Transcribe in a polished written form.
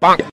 Bonk.